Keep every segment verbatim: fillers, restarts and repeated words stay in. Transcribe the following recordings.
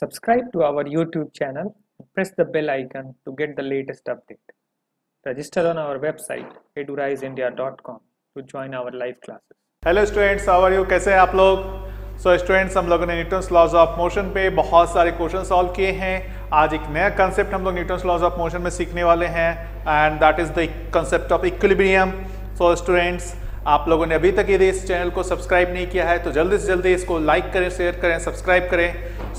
Subscribe to our YouTube channel and press the bell icon to get the latest update. Register on our website edurise india dot com to join our live classes. Hello students, how are you, कैसे हैं आप लोग? सो so, students, हम लोगों ने Newton's laws of motion पे बहुत सारे क्वेश्चन सॉल्व किए हैं. आज एक नया कंसेप्ट हम लोग न्यूटन्स लॉज ऑफ मोशन में सीखने वाले हैं and that is the concept of equilibrium. So students, आप लोगों ने अभी तक यदि इस चैनल को सब्सक्राइब नहीं किया है तो जल्दी से जल्दी इसको लाइक करें, शेयर करें, सब्सक्राइब करें.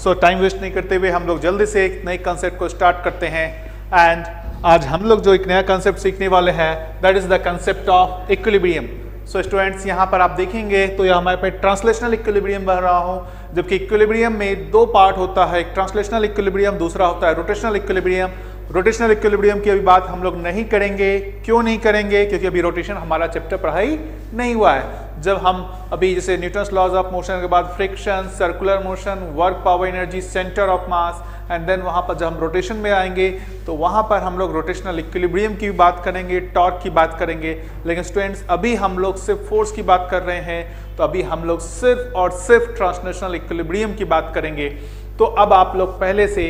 सो टाइम वेस्ट नहीं करते हुए हम लोग जल्दी से एक नए कंसेप्ट को स्टार्ट करते हैं. एंड आज हम लोग जो एक नया कंसेप्ट सीखने वाले हैं that is the concept of equilibrium. So students, यहाँ पर आप देखेंगे तो यहाँ हमारे पे ट्रांसलेशनल इक्विलिब्रियम बह रहा हूँ, जबकि इक्विलिब्रियम में दो पार्ट होता है, एक ट्रांसलेशनल इक्विलिब्रियम, दूसरा होता है रोटेशनल इक्विलिब्रियम. रोटेशनल इक्विलिब्रियम की अभी बात हम लोग नहीं करेंगे. क्यों नहीं करेंगे? क्योंकि अभी रोटेशन हमारा चैप्टर पढ़ाई नहीं हुआ है. जब हम अभी जैसे न्यूटन्स लॉज ऑफ मोशन के बाद friction, circular motion, work, power, energy, centre of mass and then वहाँ पर जब हम रोटेशन में आएंगे तो वहाँ पर हम लोग रोटेशनल इक्विलिब्रियम की बात करेंगे, टॉर्क की बात करेंगे. लेकिन स्टूडेंट्स, अभी हम लोग सिर्फ फोर्स की बात कर रहे हैं, तो अभी हम लोग सिर्फ और सिर्फ ट्रांसलेशनल इक्विलिब्रियम की बात करेंगे. तो अब आप लोग पहले से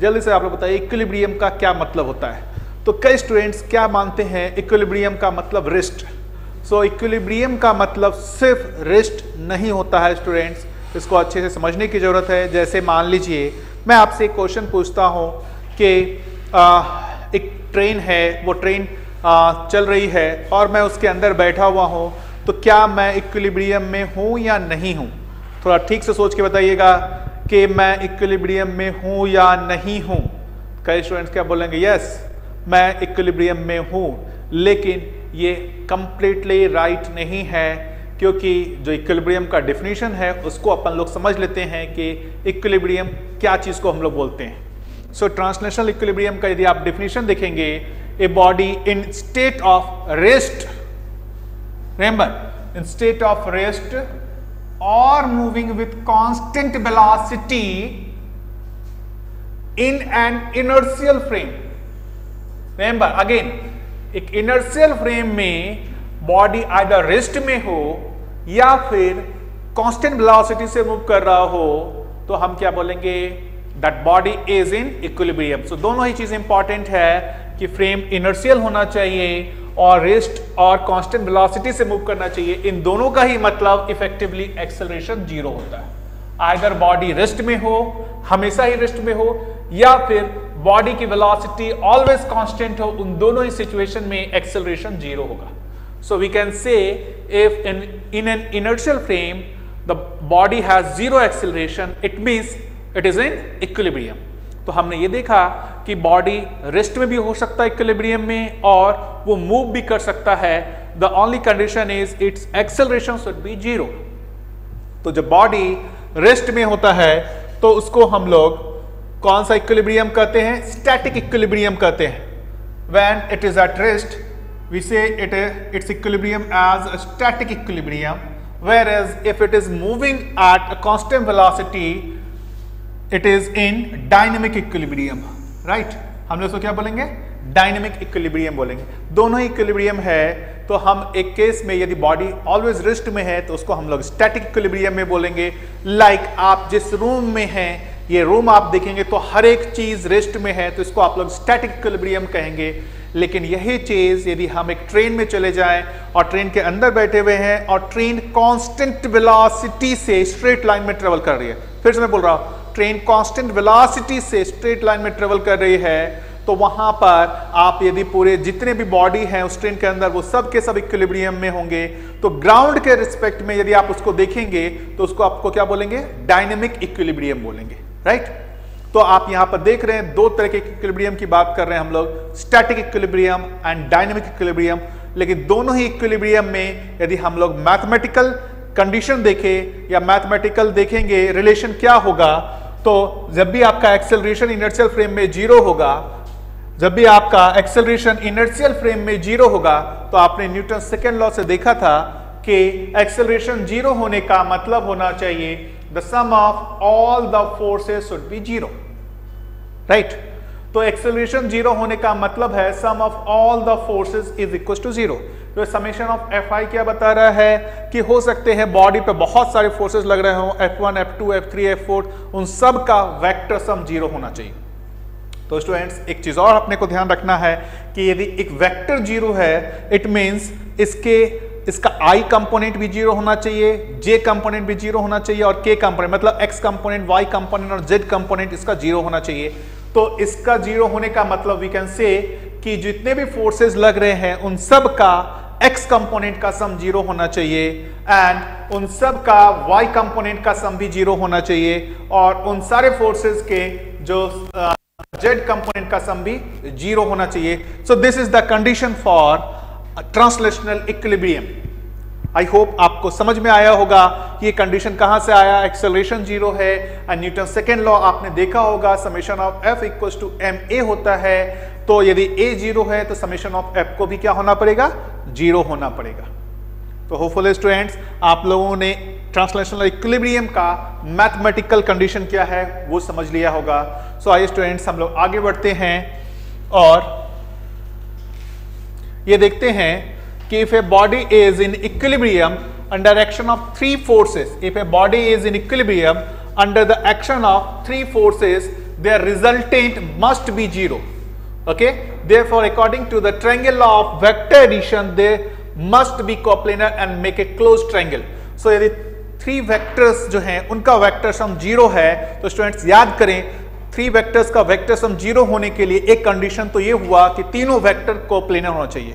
जल्दी से आप लोग बताइए इक्विलिब्रियम का क्या मतलब होता है. तो कई स्टूडेंट्स क्या मानते हैं इक्विलिब्रियम का मतलब रेस्ट. सो इक्विलिब्रियम का मतलब सिर्फ रेस्ट नहीं होता है स्टूडेंट्स, इसको अच्छे से समझने की ज़रूरत है. जैसे मान लीजिए मैं आपसे क्वेश्चन पूछता हूँ कि आ, एक ट्रेन है, वो ट्रेन आ, चल रही है और मैं उसके अंदर बैठा हुआ हूँ, तो क्या मैं इक्विलिब्रियम में हूँ या नहीं हूँ? थोड़ा ठीक से सोच के बताइएगा कि मैं इक्विलिब्रियम में हूँ या नहीं हूँ. कई स्टूडेंट्स क्या बोलेंगे, यस मैं इक्विलिब्रियम में हूँ, लेकिन ये कम्प्लीटली राइट नहीं है, क्योंकि जो इक्विलिब्रियम का डेफिनेशन है उसको अपन लोग समझ लेते हैं कि इक्विलिब्रियम क्या चीज़ को हम लोग बोलते हैं. सो ट्रांसलेशनल इक्विलिब्रियम का यदि आप डेफिनेशन देखेंगे, a body in state of rest, remember in state of rest or moving with constant velocity in an inertial frame. Remember again, एक inertial frame में body either rest में हो या फिर constant velocity से move कर रहा हो, तो हम क्या बोलेंगे, that body is in equilibrium. So दोनों ही चीज़ें important है कि frame inertial होना चाहिए और रेस्ट और कांस्टेंट वेलोसिटी से मूव करना चाहिए. इन दोनों का ही मतलब इफेक्टिवली एक्सेलरेशन जीरो होता है. आइदर बॉडी रेस्ट में हो, हमेशा ही रेस्ट में हो, या फिर बॉडी की वेलोसिटी ऑलवेज कांस्टेंट हो, उन दोनों ही सिचुएशन में एक्सेलरेशन जीरो होगा. So we can say if in in an inertial frame the body has zero acceleration, it means it is in equilibrium. तो हमने ये देखा कि बॉडी रेस्ट में भी हो सकता है इक्विलिब्रियम में, और वो मूव भी कर सकता है. The only condition is its acceleration should be zero. तो जब बॉडी रेस्ट में होता है तो उसको हम लोग कौन सा इक्विलिब्रियम कहते हैं? स्टैटिक इक्विलिब्रियम कहते हैं. When it is at rest we say it it's equilibrium as a static equilibrium, whereas if it is moving at a constant velocity it is in dynamic equilibrium. Right, हम लोग इसको क्या बोलेंगे? Dynamic equilibrium बोलेंगे. दोनों ही equilibrium है, तो हम एक केस में यदि बॉडी ऑलवेज रेस्ट में है तो उसको हम लोग स्टैटिक इक्विलिब्रियम में बोलेंगे. लाइक like, आप जिस रूम में हैं, ये रूम आप देखेंगे तो हर एक चीज़ रेस्ट में है, तो इसको आप लोग स्टैटिक इक्विलिब्रियम कहेंगे. लेकिन यही चीज़ यदि हम एक ट्रेन में चले जाएं और ट्रेन के अंदर बैठे हुए हैं और ट्रेन कांस्टेंट वेलोसिटी से स्ट्रेट लाइन में ट्रेवल कर रही है, फिर से मैं बोल रहा हूँ, ट्रेन कांस्टेंट वेलोसिटी से स्ट्रेट लाइन में ट्रेवल कर रही है, तो वहाँ पर आप यदि पूरे जितने भी बॉडी हैं उस ट्रेन के अंदर, वो सब के सब इक्विलिब्रियम में होंगे. तो ग्राउंड के रिस्पेक्ट में यदि आप उसको देखेंगे तो उसको आपको क्या बोलेंगे? डायनेमिक इक्विलिब्रियम बोलेंगे. राइट, तो आप यहाँ पर देख रहे हैं दो तरह के इक्विलिब्रियम की बात कर रहे हैं हम लोग, static equilibrium and dynamic equilibrium. लेकिन दोनों ही इक्विलिब्रियम में यदि हम लोग मैथमेटिकल कंडीशन देखें या मैथमेटिकल देखेंगे रिलेशन क्या होगा, तो जब भी आपका एक्सेलरेशन इनर्शियल फ्रेम में जीरो होगा, जब भी आपका एक्सेलरेशन इनर्शियल फ्रेम में जीरो होगा, तो आपने न्यूटन सेकेंड लॉ से देखा था कि एक्सेलरेशन जीरो होने का मतलब होना चाहिए the sum of all the forces should be zero. Right, तो एक्सेलरेशन जीरो होने का मतलब है sum of all the forces is equal to zero. तो समेशन ऑफ एफ आई क्या बता रहा है कि हो सकते हैं बॉडी पे बहुत सारे फोर्सेस लग रहे हों, F one, F two, F three, F four, उन सब का वेक्टर सम जीरो होना चाहिए। तो स्टूडेंट्स एक चीज और अपने को ध्यान रखना है कि यदि एक वेक्टर जीरो है इट मीन्स इसके इसका i कंपोनेंट भी जीरो होना चाहिए, j कंपोनेंट भी जीरो होना चाहिए और k कंपोनेंट मतलब x कंपोनेंट, y कंपोनेंट और z कंपोनेंट इसका जीरो होना चाहिए। तो इसका जीरो होने का मतलब वी कैन से कि जितने भी फोर्सेस लग रहे हैं उन सब का x कंपोनेंट का सम जीरो होना चाहिए एंड उन सब का y कंपोनेंट का सम भी जीरो होना चाहिए और उन सारे फोर्सेस के जो z कंपोनेंट का सम भी जीरो होना चाहिए। So this is the condition for translational equilibrium. I hope आपको समझ में आया होगा कि ये कंडीशन कहां से आया, एक्सेलरेशन जीरो है एंड न्यूटन सेकेंड लॉ आपने देखा होगा summation of F equals to M A होता है। तो यदि ए जीरो है तो समेशन ऑफ एफ को भी क्या होना पड़ेगा, जीरो होना पड़ेगा। तो होपफुल स्टूडेंट्स आप लोगों ने ट्रांसलेशनल इक्विलिब्रियम का मैथमेटिकल कंडीशन क्या है वो समझ लिया होगा। सो आइए स्टूडेंट्स हम लोग आगे बढ़ते हैं और ये देखते हैं कि if a body is in equilibrium under action of three forces, if a body is in equilibrium under the action of three forces their resultant must be zero. Okay, therefore according to the triangle law of vector addition they must be coplanar and make a close triangle. So यदि three vectors जो हैं उनका vector sum zero है तो students याद करें three vectors का vector sum zero होने के लिए एक कंडीशन तो ये हुआ कि तीनों वेक्टर कोप्लेनर होना चाहिए।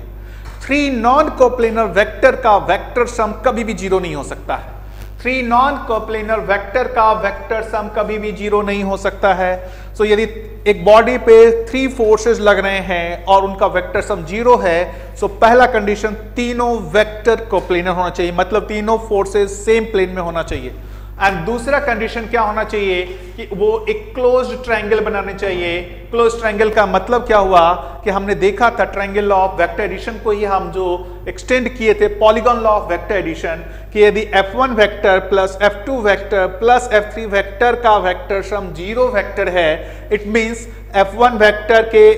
थ्री नॉन कोप्लेनर वेक्टर का वेक्टर सम कभी भी जीरो नहीं हो सकता है। थ्री नॉन कोप्लेनर वेक्टर का वेक्टर सम कभी भी जीरो नहीं हो सकता है। सो so, यदि एक बॉडी पे थ्री फोर्सेस लग रहे हैं और उनका वेक्टर सम जीरो है सो so पहला कंडीशन तीनों वेक्टर कोप्लेनर होना चाहिए, मतलब तीनों फोर्सेस सेम प्लेन में होना चाहिए। और दूसरा कंडीशन क्या होना चाहिए कि वो एक क्लोज ट्रायंगल बनाने चाहिए। क्लोज ट्रायंगल का मतलब क्या हुआ कि हमने देखा था triangle law of vector addition को ही हम जो एक्सटेंड किए थे polygon law of vector addition कि यदि F one vector plus F two vector plus F three vector का वेक्टर सम जीरो वेक्टर है it means F one vector के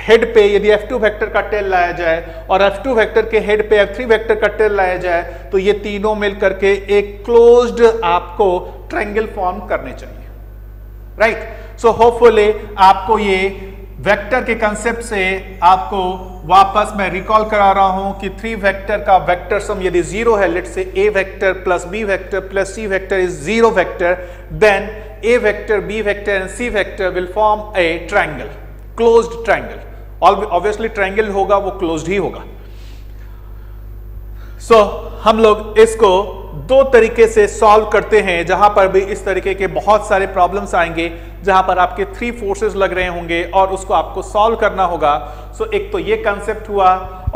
हेड पे यदि एफ टू वेक्टर का टेल लाया जाए और एफ टू वेक्टर के हेड पे एफ थ्री वेक्टर का टेल लाया जाए तो ये तीनों मिलकर के एक क्लोज्ड आपको ट्रायंगल फॉर्म करने चाहिए, राइट। सो होपफुली आपको ये वेक्टर के कंसेप्ट से आपको वापस मैं रिकॉल करा रहा हूं कि थ्री वेक्टर का वेक्टर सम यदि जीरो है, let's say A vector plus B vector plus C vector is zero vector, then A vector B vector and C vector will form a triangle, closed triangle. Obviously triangle होगा वो closed ही होगा। So so, हम लोग इसको दो तरीके से solve करते हैं जहां पर भी इस तरीके के बहुत सारे प्रॉब्लम्स आएंगे जहां पर आपके थ्री फोर्सेस लग रहे होंगे और उसको आपको सॉल्व करना होगा। सो so, एक तो ये कंसेप्ट हुआ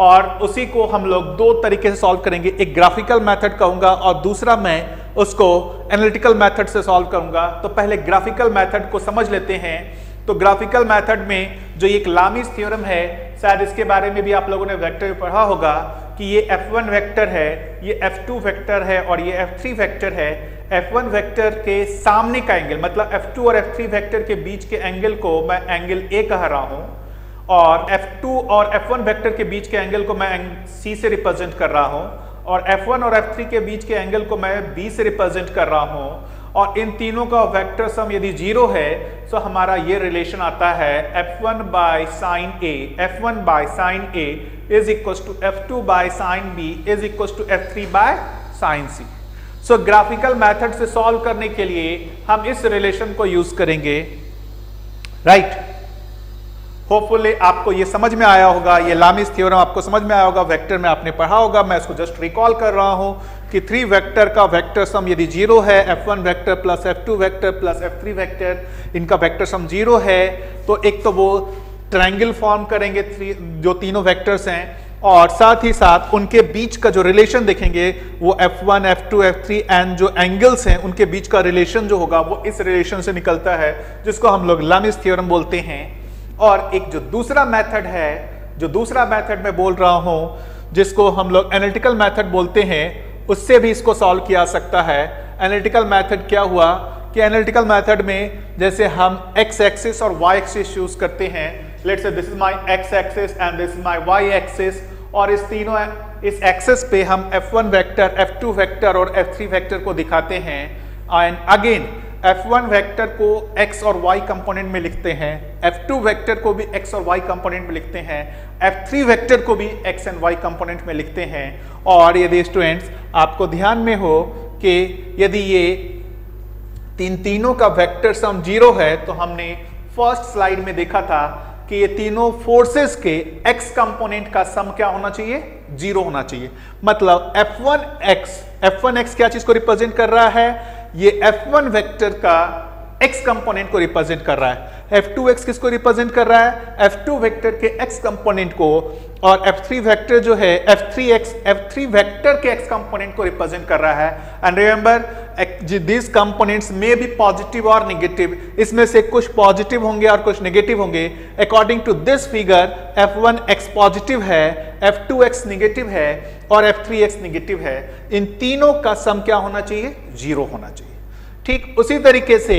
और उसी को हम लोग दो तरीके से सॉल्व करेंगे, एक ग्राफिकल मेथड कहूंगा और दूसरा मैं उसको एनालिटिकल मेथड से सॉल्व करूंगा। तो पहले ग्राफिकल मेथड को समझ लेते हैं। तो ग्राफिकल मेथड में जो एक लामीज थ्योरम है, शायद इसके बारे में भी आप लोगों ने वेक्टर में पढ़ा होगा कि ये एफ वन वेक्टर है, ये एफ टू वेक्टर है और ये एफ थ्री वेक्टर है। एफ वन वेक्टर के सामने का एंगल मतलब एफ टू और एफ थ्री वेक्टर के बीच के एंगल को मैं एंगल ए कह रहा हूँ और एफ टू और एफ वन वेक्टर के बीच के एंगल को मैं सी से रिप्रेजेंट कर रहा हूँ और एफ वन और एफ थ्री के बीच के एंगल को मैं बी से रिप्रेजेंट कर रहा हूँ और इन तीनों का वेक्टर सम यदि जीरो है तो हमारा ये रिलेशन आता है F one by sine A, F one by sine A is equal to F two by sine B is equal to F three by sine C. So graphical method से solve करने के लिए हम इस relation को use करेंगे, right right. Hopefully आपको ये समझ में आया होगा, ये लामीज थ्योरम आपको समझ में आया होगा, वेक्टर में आपने पढ़ा होगा। मैं इसको जस्ट रिकॉल कर रहा हूँ कि थ्री वेक्टर का वेक्टर सम यदि जीरो है, F one vector plus F two vector plus F three vector इनका वेक्टर सम जीरो है तो एक तो वो ट्रायंगल फॉर्म करेंगे थ्री जो तीनों वेक्टर्स हैं और साथ ही साथ उनके बीच का जो रिलेशन देखेंगे वो F one, F two, F three and जो एंगल्स हैं उनके बीच का रिलेशन जो होगा वो इस रिलेशन से निकलता है जिसको हम लोग लामीज थ्योरम बोलते हैं। और एक जो दूसरा मेथड है, जो दूसरा मेथड मैं बोल रहा हूँ जिसको हम लोग एनालिटिकल मेथड बोलते हैं, उससे भी इसको सॉल्व किया सकता है। एनालिटिकल मेथड क्या हुआ कि एनालिटिकल मेथड में जैसे हम एक्स एक्सिस और वाई एक्सिस यूज करते हैं, let's say this is my x axis and this is my Y axis और इस तीनों इस एक्सेस पे हम F one vector, F two vector और एफ थ्री वेक्टर को दिखाते हैं and again F one vector को x और y कंपोनेंट में लिखते हैं, एफ टू वेक्टर को भी x और y कंपोनेंट में लिखते हैं, एफ थ्री वेक्टर को भी x एंड y कंपोनेंट में लिखते हैं। और यदि स्टूडेंट्स आपको ध्यान में हो कि यदि ये तीन तीनों का वेक्टर सम जीरो है तो हमने फर्स्ट स्लाइड में देखा था कि ये तीनों फोर्सेस के x कंपोनेंट का सम क्या होना चाहिए, जीरो होना चाहिए। मतलब F one x, F one x क्या चीज को रिप्रेजेंट कर रहा है, ये एफ वन वेक्टर का x कंपोनेंट को रिप्रेजेंट कर रहा है, एफ टू एक्स किसको रिप्रेजेंट कर रहा है, एफ टू वेक्टर के x कंपोनेंट को, और एफ थ्री वेक्टर जो है F three x, F three vector के x कंपोनेंट को रिप्रेजेंट कर रहा है। एंड रिमेंबर दिस कंपोनेंट्स में बी पॉजिटिव और नेगेटिव, इसमें से कुछ पॉजिटिव होंगे और कुछ नेगेटिव होंगे। According to this figure F one x positive है, एफ टू एक्स नेगेटिव है और एफ थ्री एक्स नेगेटिव है। इन तीनों का सम क्या होना चाहिए, जीरो होना चाहिए। ठीक उसी तरीके से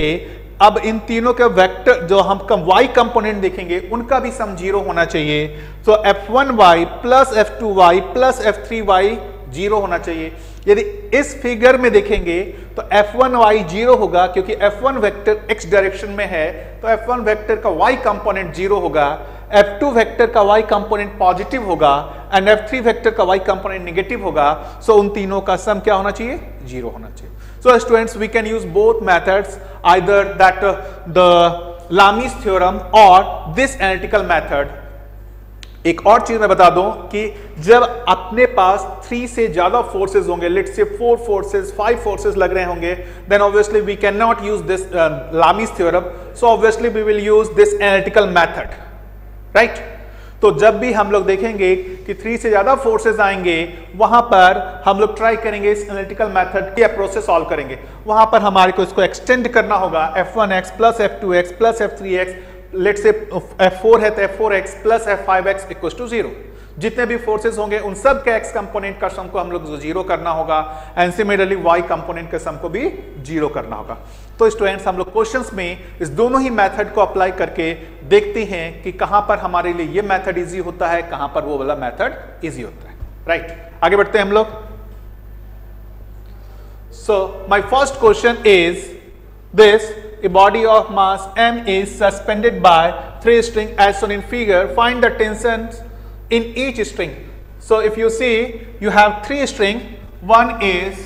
अब इन तीनों के वेक्टर जो हम कम y कंपोनेंट देखेंगे उनका भी सम जीरो होना चाहिए। तो F one y plus F two y plus F three y zero होना चाहिए। यदि इस फिगर में देखेंगे तो एफ वन वाई जीरो होगा क्योंकि F one vector x direction में है, तो एफ वन वेक्टर का y कंपोनेंट जीरो होगा, एफ टू वेक्टर का y कंपोनेंट पॉजिटिव होगा एंड एफ थ्री वेक्टर का y कंपोनेंट नेगेटिव होगा। सो उन तीनों का सम क्या होना चाहिए, जीरो होना चाहिए। So students, we can use both methods, either that uh, the Lami's theorem or this analytical method. एक और चीज मैं बता दूं कि जब अपने पास थ्री से ज्यादा फोर्सेस होंगे, let's say four forces, five forces लग रहे होंगे, then obviously we can not use this Lami's theorem, so obviously we will use this analytical method, right. तो जब भी हम लोग देखेंगे कि थ्री से ज्यादा फोर्सेस आएंगे वहां पर हम लोग ट्राई करेंगे इस एनालिटिकल मेथड की अप्रोच से सॉल्व करेंगे। वहां पर हमारे को इसको एक्सटेंड करना होगा, F one x plus F two x plus F three x, let's say F four है तो F four x plus F five x equals to zero. जितने भी फोर्सेस होंगे उन सब के एक्स कंपोनेंट का सम को हम लोग जीरो करना होगा एंड सिमिलरली वाई कंपोनेंट के सम को भी जीरो करना होगा। तो स्टूडेंट्स हम लोग क्वेश्चंस में इस दोनों ही मेथड को अप्लाई करके देखते हैं कि कहां पर हमारे लिए ये मेथड इजी होता है, कहां पर वो वाला मेथड इजी होता है, राइट right. आगे बढ़ते हैं हम लोग। So my first question is this, a body of mass m is suspended by three string as shown in figure, find the tensions in each string. So if you see you have three string, one is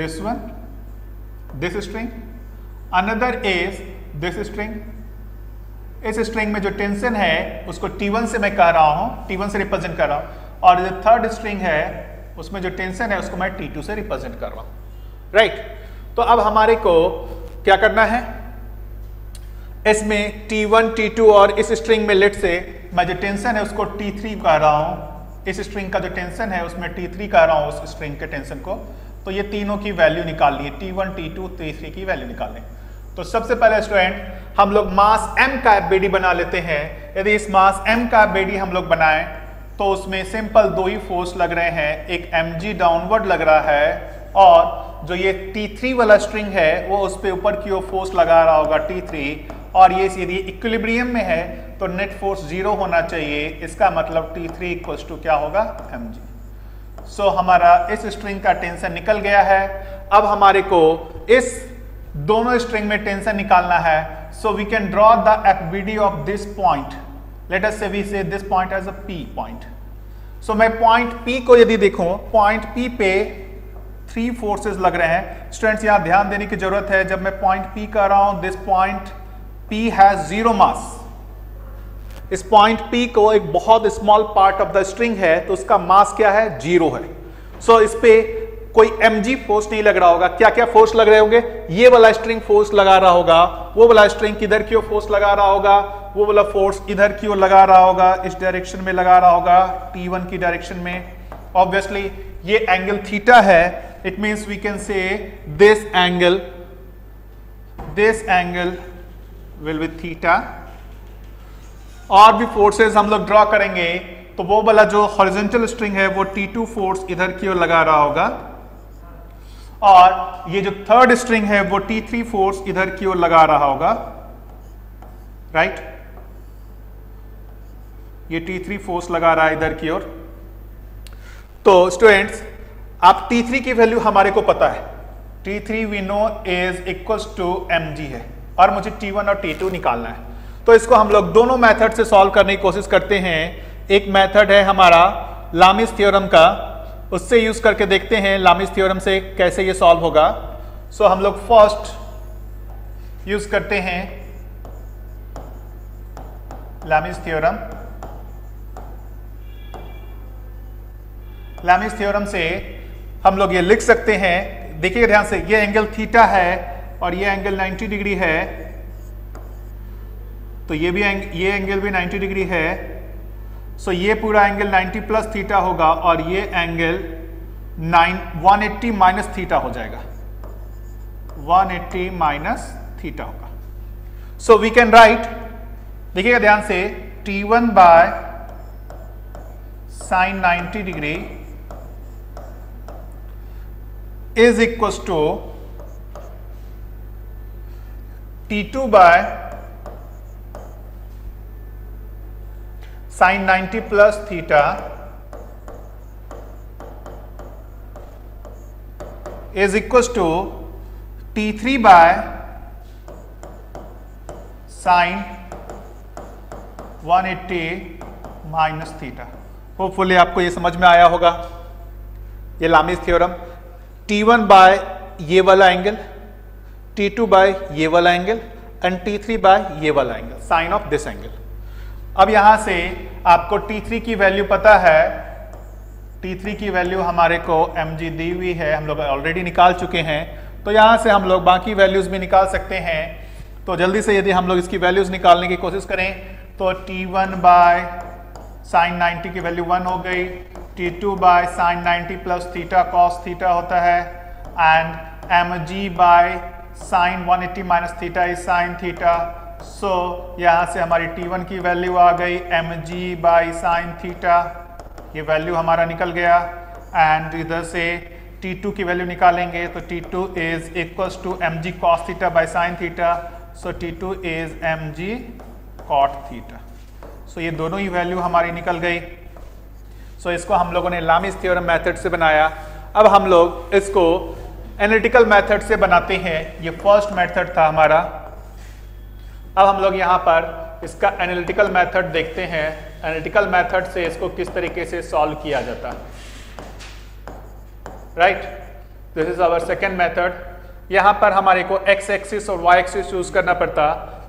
this one, this string, another is this string. इस string में जो tension है उसको T one से मैं कह रहा हूं, टी वन से रिप्रेजेंट कर रहा हूं, और जो थर्ड स्ट्रिंग है उसमें जो टेंशन है उसको मैं टी टू से रिप्रेजेंट कर रहा हूं, राइट। तो अब हमारे को क्या करना है, इसमें टी वन टी टू और इस स्ट्रिंग में लेट से मैं जो टेंशन है उसको टी थ्री कह रहा हूं, इस स्ट्रिंग का जो टेंशन है उसमें टी थ्री कह रहा हूं उस स्ट्रिंग के टेंशन को। तो ये तीनों की वैल्यू निकालनी है, T one T two T three की वैल्यू निकालनी है। तो सबसे पहले स्टूडेंट हम लोग मास m का एफ बी डी बना लेते हैं। यदि इस मास m का एफ बी डी हम लोग बनाएं तो उसमें सिंपल दो ही फोर्स लग रहे हैं, एक mg डाउनवर्ड लग रहा है और जो ये टी थ्री वाला स्ट्रिंग है वो उस पर ऊपर की ओर फोर्स लगा रहा होगा टी थ्री, और ये यदि इक्विलिब्रियम में है तो नेट फोर्स जीरो होना चाहिए। इसका मतलब टी थ्री इक्वल्स टू क्या होगा, mg। सो हमारा इस स्ट्रिंग का टेंशन निकल गया है। अब हमारे को इस दोनों स्ट्रिंग में टेंशन निकालना है। So we can draw the F B D of this point, let us say we say this point as a P point. So मैं पॉइंट पी को यदि देखूं, पॉइंट पी पे थ्री फोर्सेस लग रहे हैं। स्टूडेंट्स यहाँ ध्यान देने की जरूरत है, जब मैं पॉइंट पी कर रहा हूं, this point P has zero mass. इस पॉइंट पी को एक बहुत small part of the string है तो उसका मास क्या है, जीरो है। सो so, इस पे कोई mg फोर्स नहीं लग रहा होगा। क्या क्या फोर्स लग रहे होंगे, ये वाला स्ट्रिंग फोर्स लगा रहा होगा, वो वाला स्ट्रिंग किधर की ओर फोर्स लगा रहा होगा, वो वाला फोर्स इधर की ओर लगा रहा होगा, इस डायरेक्शन में लगा रहा होगा, टी वन की डायरेक्शन में। ऑब्वियसली ये एंगल थीटा है, it means we can say this angle, this angle will be theta. और भी फोर्सेस हम लोग ड्रॉ करेंगे तो वो वाला जो हॉरिजॉन्टल स्ट्रिंग है वो टी टू फोर्स इधर की ओर लगा रहा होगा, और ये जो थर्ड स्ट्रिंग है वो टी थ्री फोर्स इधर की ओर लगा रहा होगा, राइट right? ये टी थ्री फोर्स लगा रहा है इधर की ओर। तो स्टूडेंट्स आप टी थ्री की वैल्यू हमारे को पता है, T three we know is equals to M g है और मुझे टी वन और टी टू निकालना है। तो इसको हम लोग दोनों मेथड से सॉल्व करने की कोशिश करते हैं। एक मेथड है हमारा लामिस थ्योरम का, उससे यूज करके देखते हैं लामिस थ्योरम से कैसे ये सॉल्व होगा। सो so, हम लोग फर्स्ट यूज करते हैं लामिस थ्योरम। लामिस थ्योरम से हम लोग ये लिख सकते हैं, देखिए ध्यान से, ये एंगल थीटा है और ये एंगल नब्बे डिग्री है, तो ये भी एंग, ये एंगल भी नब्बे डिग्री है। सो so, ये पूरा एंगल नब्बे प्लस थीटा होगा और ये angle one eighty minus theta हो जाएगा, वन एट्टी माइनस थीटा होगा। सो वी कैन राइट, देखिएगा ध्यान से, T one by sine ninety degree is equal to T two by sine ninety plus theta is equal to T three by sine one eighty minus theta. Hopefully आपको ये समझ में आया होगा ये Lami's theorem. T one by ये वाला angle, T two by ये वाला angle and T three by ये वाला angle, sine of this angle. अब यहाँ से आपको टी थ्री की वैल्यू पता है, टी थ्री की वैल्यू हमारे को एम जी दी हुई है, हम लोग ऑलरेडी निकाल चुके हैं। तो यहाँ से हम लोग बाकी वैल्यूज भी निकाल सकते हैं। तो जल्दी से यदि हम लोग इसकी वैल्यूज निकालने की कोशिश करें तो T one by sine ninety की वैल्यू वन हो गई, T two by sine ninety plus theta cos theta होता है and m ji by sine one eighty minus theta is sine theta. So यहाँ से हमारी टी वन की value आ गई m ji by sine theta, ये वैल्यू हमारा निकल गया। एंड इधर से टी टू की वैल्यू निकालेंगे तो T two is equals to M G cos theta by sine theta. So T two is m ji cot theta. So ये दोनों ही वैल्यू हमारी निकल गई। सो so, इसको हम लोगों ने लामिस थ्योरम मेथड से बनाया। अब हम लोग इसको एनालिटिकल मेथड से बनाते हैं, ये फर्स्ट मेथड था हमारा। अब हम लोग यहाँ पर इसका एनालिटिकल मेथड देखते हैं, एनालिटिकल मेथड से इसको किस तरीके से सॉल्व किया जाता है। Right, this is our second method. यहाँ पर हमारे को एक्स एक्सिस और वाई एक्सिस यूज करना पड़ता।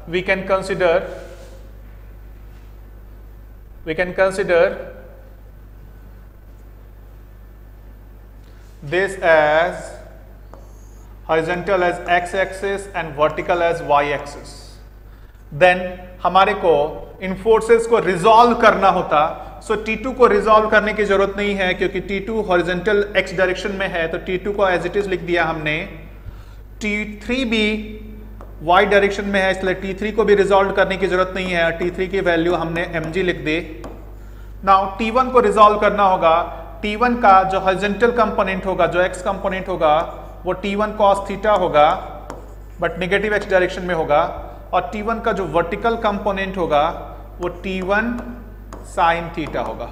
We can consider we can consider this as horizontal as x axis and vertical as y axis. then हमारे को इन फोर्सेस को रिजॉल्व करना होता। सो टी टू को रिजॉल्व करने की जरूरत नहीं है क्योंकि T two horizontal x direction में है, तो टी टू को एज इट इज लिख दिया हमने। टी थ्री भी y डायरेक्शन में है, इसलिए टी थ्री को भी रिजॉल्व करने की जरूरत नहीं है, टी थ्री की वैल्यू हमने mg लिख दी। नाउ टी वन को रिजॉल्व करना होगा। टी वन का जो हॉरिजॉन्टल कंपोनेंट होगा, जो x कंपोनेंट होगा, वो टी वन cos थीटा होगा बट नेगेटिव x डायरेक्शन में होगा, और टी वन का जो वर्टिकल कंपोनेंट होगा वो टी वन sin थीटा होगा।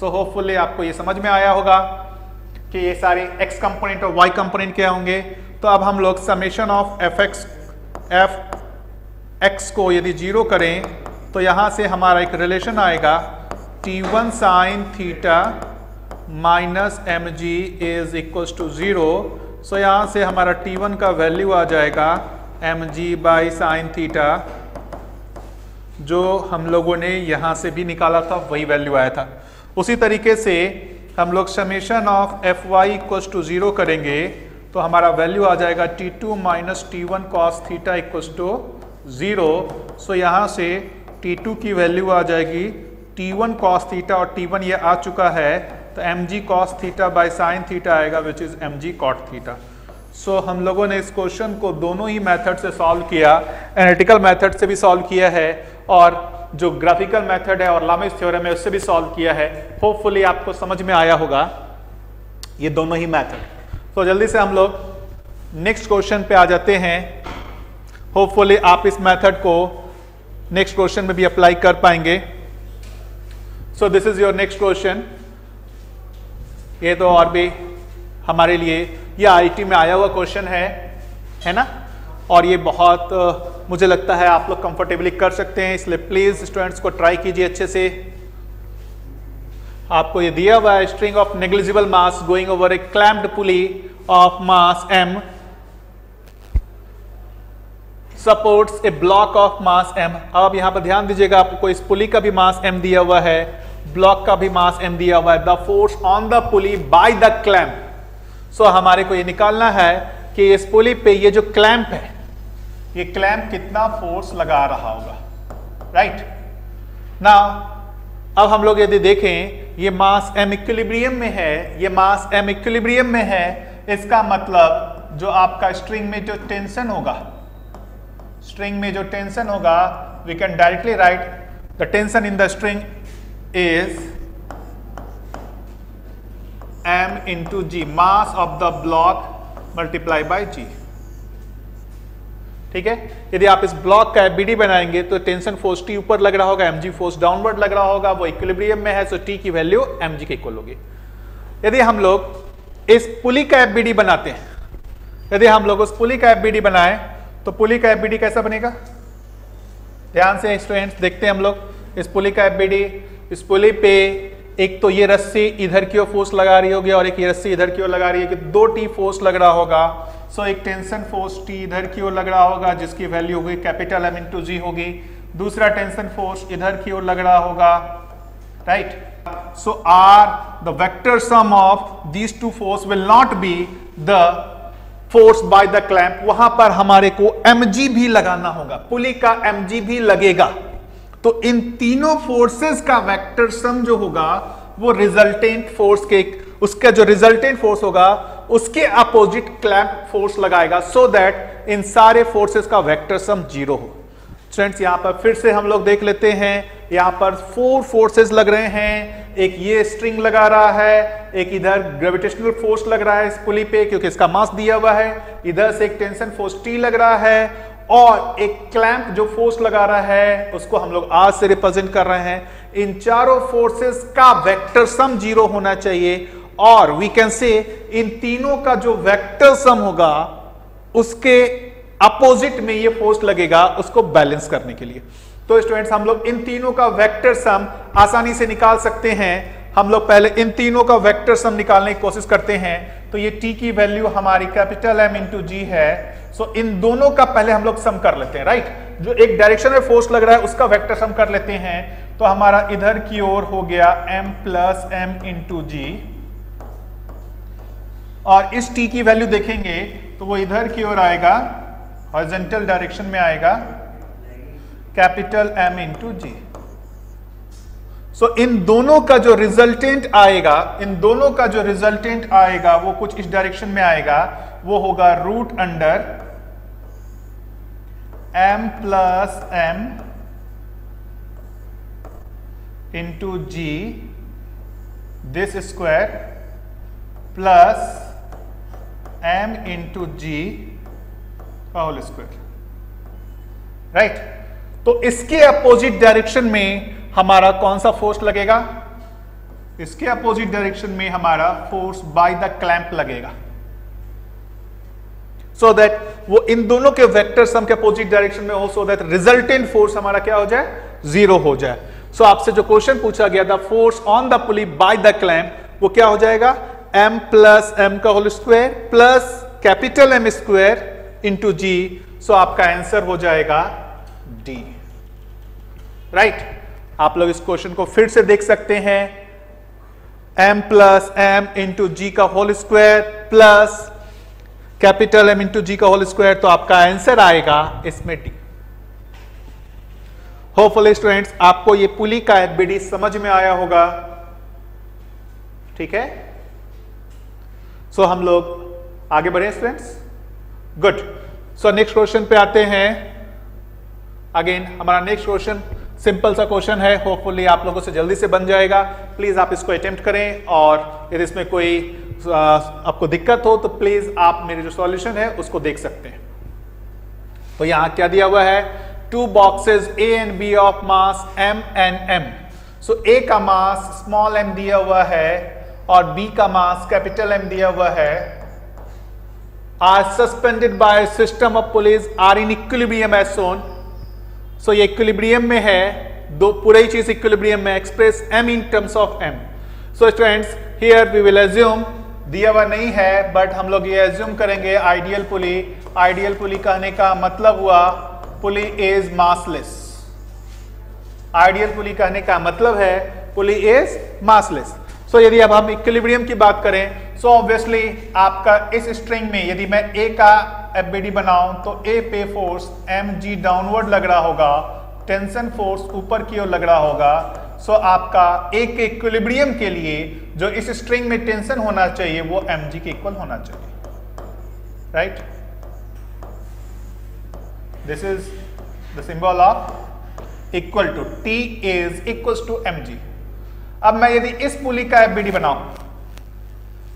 सो होपफुली आपको ये समझ में आया होगा कि ये सारे x कंपोनेंट और y कंपोनेंट क्या होंगे। तो अब हम लोग summation of F X F X को यदि जीरो करें तो यहाँ से हमारा एक रिलेशन आएगा, T one sine theta minus M G is equal to zero. So यहाँ से हमारा टी वन का वैल्यू आ जाएगा M G by sine theta, जो हम लोगों ने यहाँ से भी निकाला था वही वैल्यू आया था। उसी तरीके से हम लोग summation of F Y equal to zero करेंगे तो हमारा वैल्यू आ जाएगा T two minus T one cos theta equal to zero. So यहाँ से टी टू की वैल्यू आ जाएगी टी वन कॉस थीटा, और टी वन ये आ चुका है तो M ji cos theta by sine theta आएगा which is M ji cot theta. So हम लोगों ने इस क्वेश्चन को दोनों ही मैथड से सॉल्व किया, एनालिटिकल मैथड से भी सॉल्व किया है और जो ग्राफिकल मैथड है और लामिस थ्योरम है उससे भी सॉल्व किया है। होपफुली आपको समझ में आया होगा ये दोनों ही मैथड। तो जल्दी से हम लोग नेक्स्ट क्वेश्चन पे आ जाते हैं। होपफुली आप इस मेथड को नेक्स्ट क्वेश्चन में भी अप्लाई कर पाएंगे। So this is your next question. ये तो और भी हमारे लिए ये आईटी में आया हुआ क्वेश्चन है, है ना, और ये बहुत मुझे लगता है आप लोग कंफर्टेबली कर सकते हैं, इसलिए प्लीज़ स्टूडेंट्स को ट्राई कीजिए अच्छे से। आपको ये दिया हुआ है, string of negligible mass going over a clamped pulley of mass M supports a block of mass M. अब यहाँ पर ध्यान दीजिएगा, आपको इस पुली का भी मास एम दिया हुआ है, ब्लॉक का भी मास एम दिया हुआ है। The force on the pulley by the clamp, so हमारे को ये निकालना है कि इस पुली पे ये जो क्लैम्प है, ये क्लैम्प कितना फोर्स लगा रहा होगा, राइट ना। अब हम लोग यदि देखें ये मास एम इक्विलिब्रियम में है, ये मास एम इक्विलिब्रियम में है, इसका मतलब जो आपका स्ट्रिंग में जो टेंशन होगा, स्ट्रिंग में जो टेंशन होगा, we can directly write the tension in the string is M into G, mass of the block multiply by G. ठीक है, यदि आप इस ब्लॉक का बी डी बनाएंगे तो टेंशन फोर्स टी ऊपर लग रहा होगा, एम जी फोर्स डाउनवर्ड लग रहा होगा, वो इक्विलिब्रियम में है, सो टी की वैल्यू एम जी के इक्वल होगी। यदि हम लोग इस पुली का एफ बी डी बनाते हैं, यदि हम लोग उस पुली का एफ बी डी बनाएं तो पुली का एफ बी डी कैसा बनेगा, ध्यान से स्टूडेंट्स देखते हैं हम लोग। इस पुली का एफ बी डी, इस पुली पे एक तो ये रस्सी इधर की ओर फोर्स लगा रही होगी और एक ये रस्सी इधर की ओर लगा रही है, कि दो टी फोर्स लग रहा होगा। सो so, एक टेंशन फोर्स टी इधर की ओर लग रहा होगा जिसकी वैल्यू होगी कैपिटल एम इंटू जी होगी, दूसरा टेंशन फोर्स इधर की ओर लग रहा होगा, right. So are the vector sum of these two force will not be the force by the clamp. वहां पर हमारे को एम जी भी लगाना होगा, पुली का एम जी भी लगेगा, तो इन तीनों फोर्सेस का वेक्टर सम जो होगा वो रिजल्टेंट फोर्स के, उसका जो रिजल्टेंट फोर्स होगा उसके अपोजिट क्लैंप फोर्स लगाएगा, सो दैट इन सारे फोर्सेस का वेक्टर सम जीरो हो। फ्रेंड्स यहां पर फिर से हम लोग देख लेते हैं, यहां पर फोर फोर्सेस लग रहे हैं, एक ये स्ट्रिंग लगा रहा है, एक इधर ग्रेविटेशनल फोर्स लग रहा है इस पुली पे क्योंकि इसका मास दिया हुआ है, इधर से एक टेंशन फोर्स टी लग रहा है, और एक क्लैंप जो फोर्स लगा रहा है उसको हम लोग आर से रिप्रेजेंट कर रहे हैं। इन चारों फोर्सेस का वेक्टर सम जीरो होना चाहिए, और वी कैन से इन तीनों का जो वेक्टर सम होगा उसके अपोजिट में ये फोर्स लगेगा, उसको बैलेंस करने के लिए। तो स्टूडेंट्स हम लोग इन तीनों का वेक्टर सम आसानी से निकाल सकते हैं। हम लोग पहले इन तीनों का वेक्टर सम निकालने की कोशिश करते हैं। तो ये t की वैल्यू हमारी कैपिटल M इंटू जी है, सो so, इन दोनों का पहले हम लोग सम कर लेते हैं, राइट। जो एक डायरेक्शन में फोर्स लग रहा है उसका वेक्टर सम कर लेते हैं, तो हमारा इधर की ओर हो गया m प्लस एम इंटू जी, और इस t की वैल्यू देखेंगे तो वो इधर की ओर आएगा, हॉरिजॉन्टल डायरेक्शन में आएगा, कैपिटल M इंटू जी। सो so, इन दोनों का जो रिजल्टेंट आएगा, इन दोनों का जो रिजल्टेंट आएगा वो कुछ इस डायरेक्शन में आएगा, वो होगा root under m plus M into ji this square plus m into ji whole square, right. तो इसके अपोजिट डायरेक्शन में हमारा कौन सा फोर्स लगेगा, इसके अपोजिट डायरेक्शन में हमारा फोर्स बाय द क्लैंप लगेगा, सो so दैट वो इन दोनों के वेक्टर सम के अपोजिट डायरेक्शन में हो, सो दैट रिजल्टेंट फोर्स हमारा क्या हो जाए, जीरो हो जाए। सो so आपसे जो क्वेश्चन पूछा गया था, force on the pulley by the clamp, वो क्या हो जाएगा, m प्लस एम का whole square plus capital M square into जी। सो आपका आंसर हो जाएगा डी, राइट right? आप लोग इस क्वेश्चन को फिर से देख सकते हैं, m प्लस एम इंटू जी का whole square plus capital M into जी का होल स्क्वायर, तो आपका आंसर आएगा इसमें डी। होपफुली स्टूडेंट्स आपको ये पुली का एफबीडी समझ में आया होगा, ठीक है। सो so, हम लोग आगे बढ़े students, good. So next question पे आते हैं। अगेन हमारा नेक्स्ट क्वेश्चन सिंपल सा क्वेश्चन है, होपफुली आप लोगों से जल्दी से बन जाएगा। प्लीज़ आप इसको अटेम्प्ट करें, और यदि इसमें कोई आपको दिक्कत हो तो प्लीज़ आप मेरे जो सॉल्यूशन है उसको देख सकते हैं। तो यहाँ क्या दिया हुआ है, two boxes A and B of mass m and m। So A का मास स्मॉल m दिया हुआ है और B का मास कैपिटल M दिया हुआ है, are suspended by system of pulleys are in equilibrium as shown. So ये इक्विलिब्रियम में है, दो पूरा ही चीज इक्विलिब्रियम में, express M in terms of M। So students here we will assume, दिया हुआ नहीं है बट हम लोग ये एज्यूम करेंगे आइडियल पुली। आइडियल पुली कहने का मतलब हुआ pulley is massless. Ideal pulley कहने का मतलब है पुली इज मासलेस। सो यदि अब हम इक्विलिब्रियम की बात करें, सो so ऑब्वियसली आपका इस स्ट्रिंग में यदि मैं ए का एफ बी डी बनाऊं तो ए पे फोर्स एम जी डाउनवर्ड लग रहा होगा, टेंशन फोर्स ऊपर की ओर लग रहा होगा। सो so आपका ए के इक्विलिब्रियम के लिए जो इस स्ट्रिंग में टेंशन होना चाहिए वो एम जी के इक्वल होना चाहिए, right right? This is the symbol of equal to, T is equals to mg। अब मैं यदि इस पुली का एफ बी डी बनाऊं,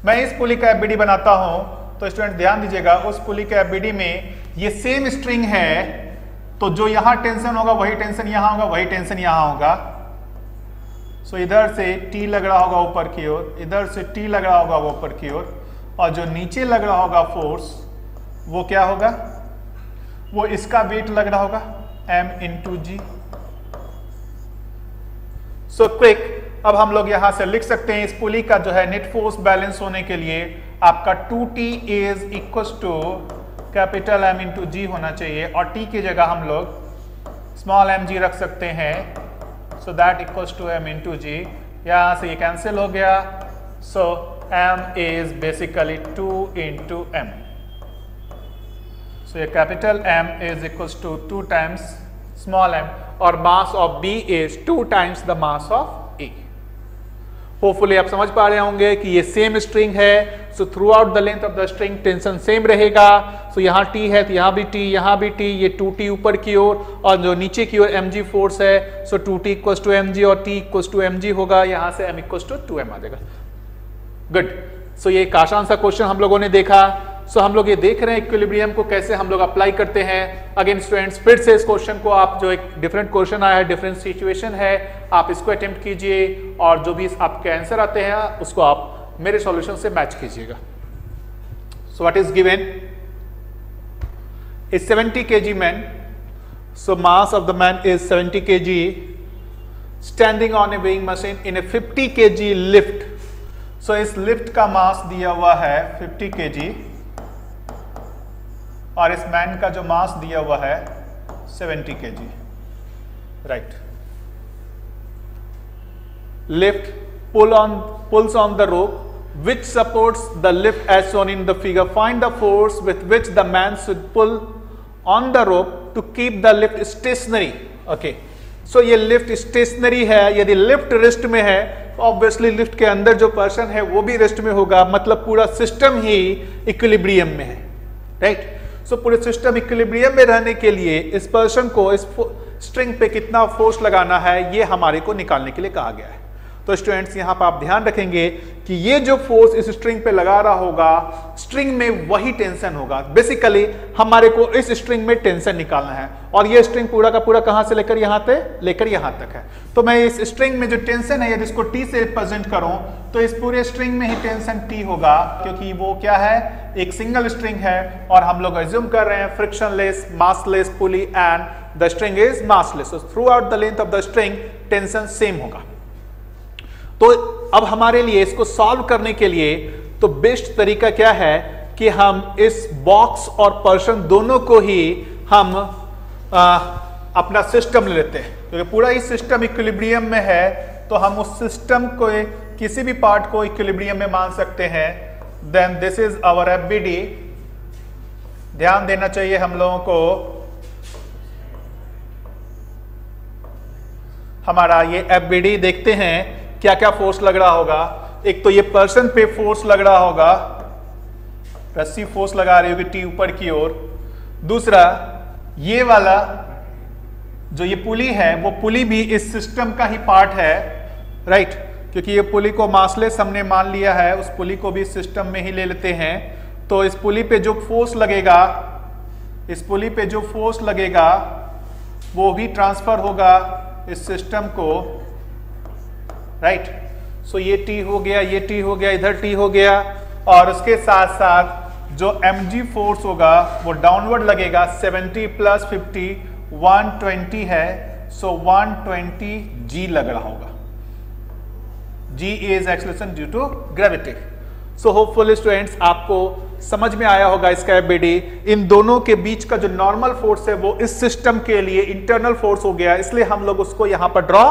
मैं इस पुली का एफ बी डी बनाता हूं तो स्टूडेंट ध्यान दीजिएगा, उस पुली के एफ बी डी में ये सेम स्ट्रिंग है तो जो यहां टेंशन होगा वही टेंशन यहां होगा, वही टेंशन यहां होगा। सो so, इधर से T लग रहा होगा ऊपर की ओर, इधर से T लग रहा होगा वो ऊपर की ओर, और जो नीचे लग रहा होगा फोर्स वो क्या होगा, वो इसका वेट लग रहा होगा m इंटू जी। सो क्विक अब हम लोग यहां से लिख सकते हैं इस पुली का जो है नेट फोर्स बैलेंस होने के लिए आपका two T is equal to capital m into जी होना चाहिए, और t की जगह हम लोग स्मॉल m जी रख सकते हैं। So that equal to m into जी, यहाँ से ये कैंसिल हो गया। So m is basically two into m। So ये capital M is equals to two times small m, और mass of B is two times the mass of A। Hopefully आप समझ पा रहे होंगे कि ये सेम स्ट्रिंग है, so throughout the length of the string tension same रहेगा। सो so, यहाँ T है तो यहाँ भी T, यहाँ भी T, ये टू टी ऊपर की ओर और जो नीचे की ओर mg फोर्स है। So two T equals to mg और T इक्वल्स टू mg होगा, यहाँ से m equals to two m आ जाएगा। गुड। सो so, ये एक आसान सा क्वेश्चन हम लोगों ने देखा। सो so, हम लोग ये देख रहे हैं इक्विलिब्रियम को कैसे हम लोग अप्लाई करते हैं। अगेन स्टूडेंट्स फिर से इस क्वेश्चन को आप, जो एक डिफरेंट क्वेश्चन आया है, डिफरेंट सिचुएशन है, आप इसको अटेम्प्ट कीजिए और जो भी आपके आंसर आते हैं उसको आप मेरे सॉल्यूशन से मैच कीजिएगा। So what is given is seventy K G man. So mass of the man is seventy K G standing on a weighing machine in a fifty K G lift. So इस lift का मास दिया हुआ है fifty K जी और इस man का जो मास दिया हुआ है seventy KG, right. Lift pull on pulls on the rope which supports the lift as shown in the figure. Find the force with which the man should pull on the rope to keep the lift stationary. Okay, so ये lift stationery है, यदि lift wrist में है obviously lift के अंदर जो person है वो भी रिस्ट में होगा, मतलब पूरा सिस्टम ही इक्विलिब्रियम में है, राइट right? सो so, पूरे सिस्टम इक्विलिब्रियम में रहने के लिए इस पर्सन को इस स्ट्रिंग पे कितना फोर्स लगाना है ये हमारे को निकालने के लिए कहा गया है। तो स्टूडेंट्स यहाँ पर आप ध्यान रखेंगे कि ये जो फोर्स इस स्ट्रिंग पे लगा रहा होगा, स्ट्रिंग में वही टेंशन होगा। बेसिकली हमारे को इस स्ट्रिंग में टेंशन निकालना है, और ये स्ट्रिंग पूरा का पूरा कहाँ से लेकर यहाँ पे लेकर यहाँ तक है। तो मैं इस स्ट्रिंग में जो टेंशन है यदि इसको टी से रिप्रेजेंट करूँ तो इस पूरे स्ट्रिंग में ही टेंशन टी होगा, क्योंकि वो क्या है, एक सिंगल स्ट्रिंग है और हम लोग एज्यूम कर रहे हैं frictionless massless pulley and the string is massless. Throughout the length of the string tension same होगा। तो अब हमारे लिए इसको सॉल्व करने के लिए तो बेस्ट तरीका क्या है कि हम इस बॉक्स और पर्सन दोनों को ही हम आ, अपना सिस्टम ले लेते हैं, क्योंकि तो पूरा ही सिस्टम इक्विलिब्रियम में है तो हम उस सिस्टम को किसी भी पार्ट को इक्विलिब्रियम में मान सकते हैं। Then this is our F B D. ध्यान देना चाहिए हम लोगों को, हमारा ये एफ बी डी देखते हैं क्या क्या फोर्स लग रहा होगा। एक तो ये पर्सन पे फोर्स लग रहा होगा, रस्सी फोर्स लगा रही होगी टी ऊपर की ओर। दूसरा ये वाला जो ये पुली है वो पुली भी इस सिस्टम का ही पार्ट है, राइट, क्योंकि ये पुली को मासलेस हमने मान लिया है, उस पुली को भी सिस्टम में ही ले लेते हैं। तो इस पुली पे जो फोर्स लगेगा, इस पुली पे जो फोर्स लगेगा वो भी ट्रांसफर होगा इस सिस्टम को, राइट। सो ये टी हो गया, ये टी हो गया, इधर टी हो गया, और उसके साथ साथ जो एम जी फोर्स होगा वो डाउनवर्ड लगेगा। Seventy plus fifty one twenty है, सो वन ट्वेंटी जी लग रहा होगा। G is acceleration due to gravity. So hopeful students आपको समझ में आया होगा इसका एफ बी डी। इन दोनों के बीच का जो नॉर्मल फोर्स है वो इस सिस्टम के लिए इंटरनल फोर्स हो गया, इसलिए हम लोग उसको यहाँ पर ड्रॉ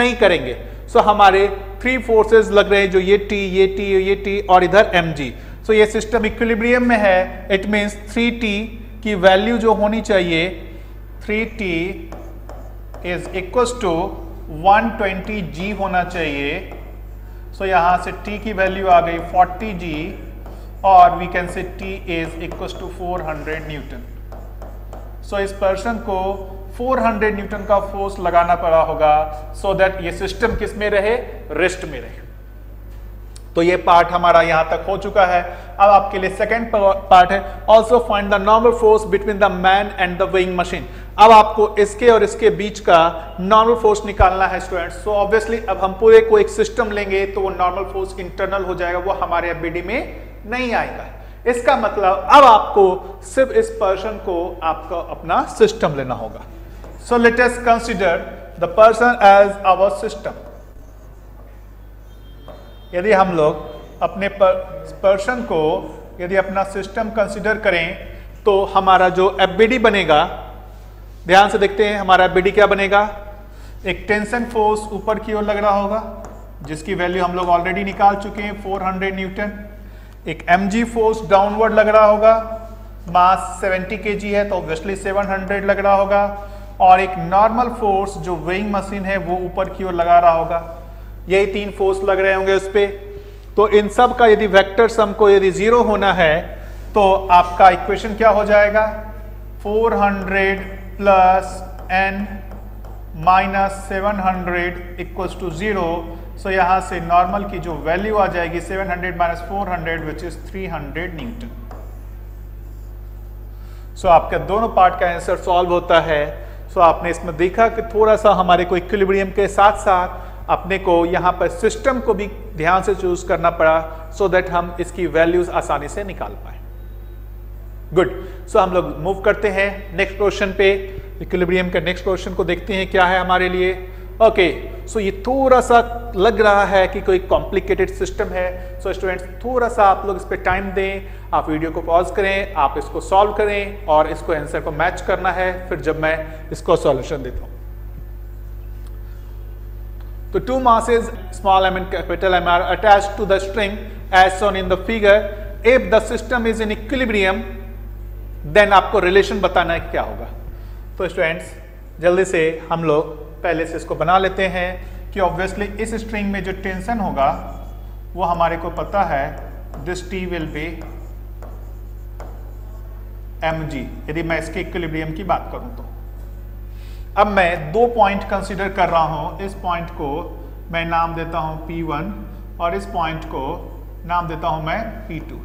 नहीं करेंगे। सो so, हमारे थ्री फोर्सेस लग रहे हैं, जो ये टी, ये टी, ये टी और इधर एम जी। सो ये सिस्टम इक्विलिब्रियम में है, इट मीन्स थ्री टी की वैल्यू जो होनी चाहिए, three T is equal to one twenty G होना चाहिए। सो so, यहाँ से t की वैल्यू आ गई फोर्टी जी और we can say t is equal to four hundred newton. So इस पर्सन को फोर हंड्रेड न्यूटन का फोर्स लगाना पड़ा होगा, सो so दैट ये सिस्टम किस में रहे, रिस्ट में रहे। तो ये पार्ट हमारा यहाँ तक हो चुका है। अब आपके लिए सेकेंड पार्ट है, also find the normal force between the man and the weighing machine. अब आपको इसके और इसके बीच का नॉर्मल फोर्स निकालना है स्टूडेंट्स। सो ऑब्वियसली अब हम पूरे को एक सिस्टम लेंगे तो वो नॉर्मल फोर्स इंटरनल हो जाएगा, वो हमारे एफ बी डी में नहीं आएगा। इसका मतलब अब आपको सिर्फ इस पर्सन को आपका अपना सिस्टम लेना होगा। So let us consider the person as our system. यदि हम लोग अपने पर्सन को यदि अपना सिस्टम कंसीडर करें तो हमारा जो एफ बी डी बनेगा, ध्यान से देखते हैं हमारा एफ बी डी क्या बनेगा। एक टेंशन फोर्स ऊपर की ओर लग रहा होगा, जिसकी वैल्यू हम लोग ऑलरेडी निकाल चुके हैं फोर हंड्रेड न्यूटन। एक एम जी फोर्स डाउनवर्ड लग रहा होगा, मास सेवेंटी केजी है तो ऑब्वियसली सेवन हंड्रेड लग रहा होगा। और एक नॉर्मल फोर्स जो वेइंग मशीन है वो ऊपर की ओर लगा रहा होगा। यही तीन फोर्स लग रहे होंगे उस पर। तो इन सब का यदि वेक्टर सम को यदि जीरो होना है तो आपका इक्वेशन क्या हो जाएगा, four hundred plus N minus seven hundred equals to zero. So यहाँ से नॉर्मल की जो वैल्यू आ जाएगी seven hundred minus four hundred which is three hundred newton. So आपके दोनों पार्ट का आंसर सॉल्व होता है। सो so, आपने इसमें देखा कि थोड़ा सा हमारे को इक्विलिब्रियम के साथ साथ अपने को यहाँ पर सिस्टम को भी ध्यान से चूज करना पड़ा, सो so दैट हम इसकी वैल्यूज आसानी से निकाल पाए। गुड। सो so, हम लोग मूव करते हैं नेक्स्ट क्वेश्चन पे। इक्विलिब्रियम के नेक्स्ट क्वेश्चन को देखते हैं क्या है हमारे लिए। ओके okay, सो so ये थोड़ा सा लग रहा है कि कोई कॉम्प्लिकेटेड सिस्टम है। सो so, स्टूडेंट्स थोड़ा सा आप लोग इस पे टाइम दें, आप वीडियो को पॉज करें, आप इसको सॉल्व करें और इसको आंसर को मैच करना है, फिर जब मैं इसको सॉल्यूशन देता हूँ। तो two masses small M and capital M are attached to the string as shown in the figure. If the system is in equilibrium then आपको रिलेशन बताना है क्या होगा। तो स्टूडेंट्स जल्दी से हम लोग पहले से इसको बना लेते हैं कि ऑब्वियसली इस स्ट्रिंग में जो टेंशन होगा वो हमारे को पता है, this T will be M G, यदि मैं इसके इक्विलिब्रियम की बात करूं तो। अब मैं दो पॉइंट कंसीडर कर रहा हूं। इस पॉइंट को मैं नाम देता हूं पी वन और इस पॉइंट को नाम देता हूं मैं पी टू।